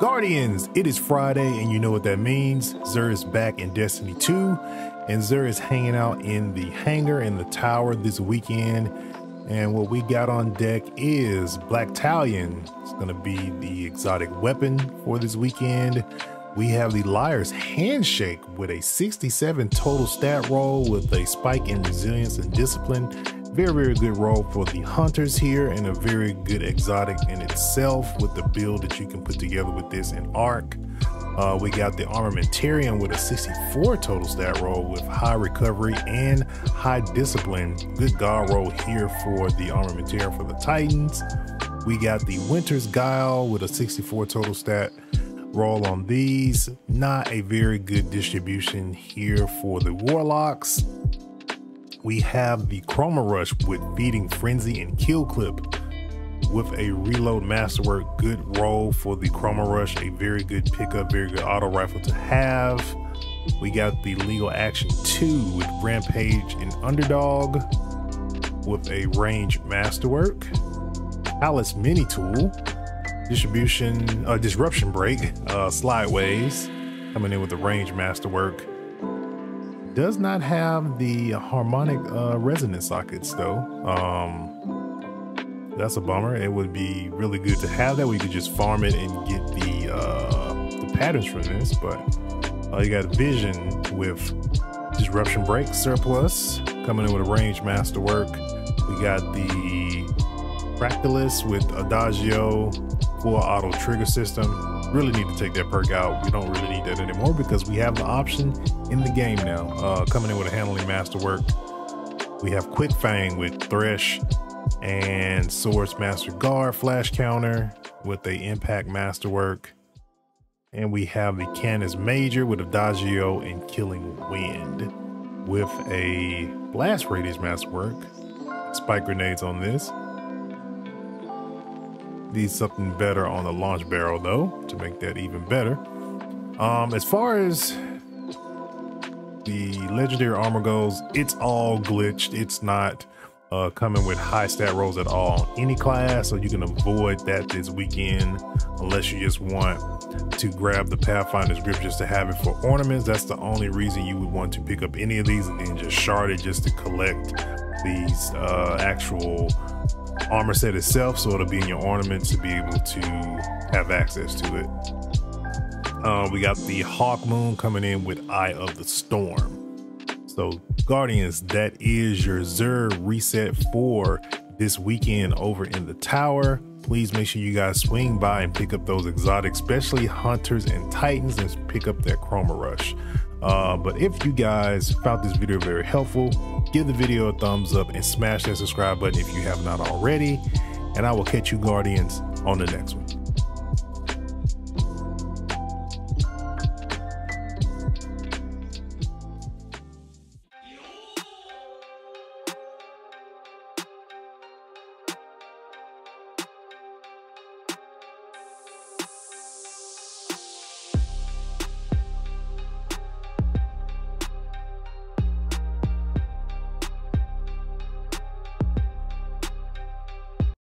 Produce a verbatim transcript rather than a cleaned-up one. Guardians, it is Friday, and you know what that means. Xur is back in Destiny two, and Xur is hanging out in the hangar in the tower this weekend. And what we got on deck is Black Talon. It's gonna be the exotic weapon for this weekend. We have the Liar's Handshake with a sixty-seven total stat roll with a spike in resilience and discipline. Very, very good roll for the Hunters here, and a very good exotic in itself with the build that you can put together with this in Arc. Uh, we got the Armamentarium with a sixty-four total stat roll with high recovery and high discipline. Good god roll here for the Armamentarium for the Titans. We got the Winter's Guile with a sixty-four total stat roll on these. Not a very good distribution here for the Warlocks. We have the Chroma Rush with Feeding Frenzy and Kill Clip with a reload masterwork. Good roll for the Chroma Rush, a very good pickup, very good auto rifle to have. We got the Legal Action two with Rampage and Underdog with a range masterwork. Palace Mini Tool, distribution, uh, disruption break, uh, slideways, coming in with the range masterwork. Does not have the harmonic uh, resonance sockets though. Um, That's a bummer. It would be really good to have that. We could just farm it and get the uh, the patterns from this. But uh, you got Vision with Disruption Break Surplus coming in with a range masterwork. We got the Fractalis with Adagio full auto trigger system. Really need to take that perk out. We don't really need that anymore because we have the option in the game now. Uh, coming in with a handling masterwork. We have Quick Fang with Thresh and Source Master Guard flash counter with a impact masterwork, and we have the Canis Major with Adagio and Killing Wind with a blast radius masterwork. Spike grenades on this. Need something better on the launch barrel though to make that even better. Um, as far as the legendary armor goes, it's all glitched. It's not Uh, coming with high stat rolls at all on any class, so you can avoid that this weekend unless you just want to grab the Pathfinder's grip just to have it for ornaments. That's the only reason you would want to pick up any of these, and then just shard it just to collect these uh, actual armor set itself, so it'll be in your ornaments to be able to have access to it. Uh, we got the Hawkmoon coming in with Eye of the Storm. So Guardians, that is your Xur reset for this weekend over in the tower. Please make sure you guys swing by and pick up those exotics, especially Hunters and Titans, and pick up that Chroma Rush. Uh, but if you guys found this video very helpful, give the video a thumbs up and smash that subscribe button if you have not already. And I will catch you Guardians on the next one.